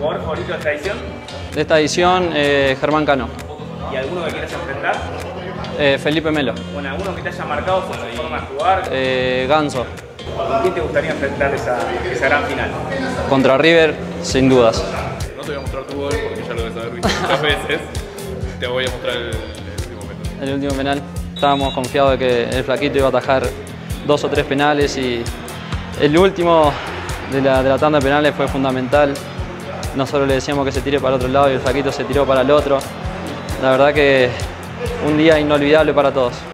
¿Jugador favorito de esta edición? De esta edición, Germán Cano. ¿Y alguno que quieras enfrentar? Felipe Melo. ¿Con alguno que te haya marcado por su forma de jugar? Ganso. ¿Con quién te gustaría enfrentar esa gran final? Contra River, sin dudas. No te voy a mostrar tu gol porque ya lo debes haber visto muchas veces. Te voy a mostrar el último penal. El último penal. Estábamos confiados de que el flaquito iba a atajar 2 o 3 penales y el último de la tanda de penales fue fundamental. Nosotros le decíamos que se tire para el otro lado y el flaquito se tiró para el otro. La verdad que un día inolvidable para todos.